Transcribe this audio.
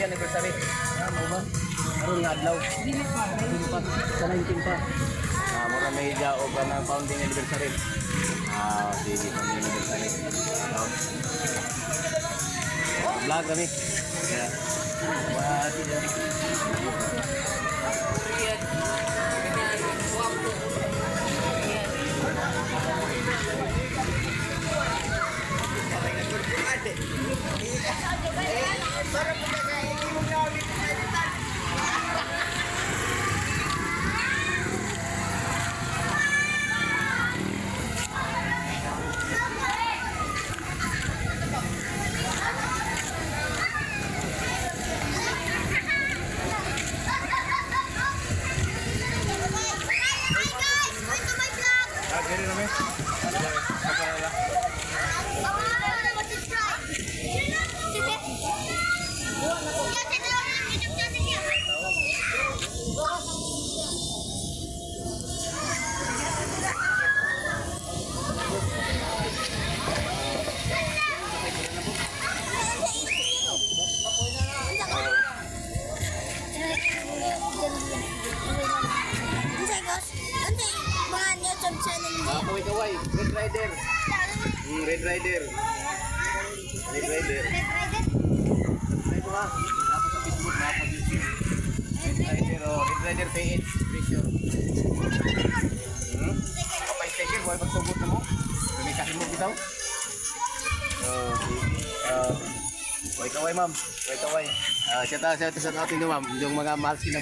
happy anniversary. Mama, karoon nga adlaw. Sa 19 pa. Mura may dao ka ng founding anniversary. Sige, founding anniversary. Vlog kami. Yeah. Bahati dyan. Kaway ma'am, kaway. Shout out sa atin yung ma'am, yung mga mahal sila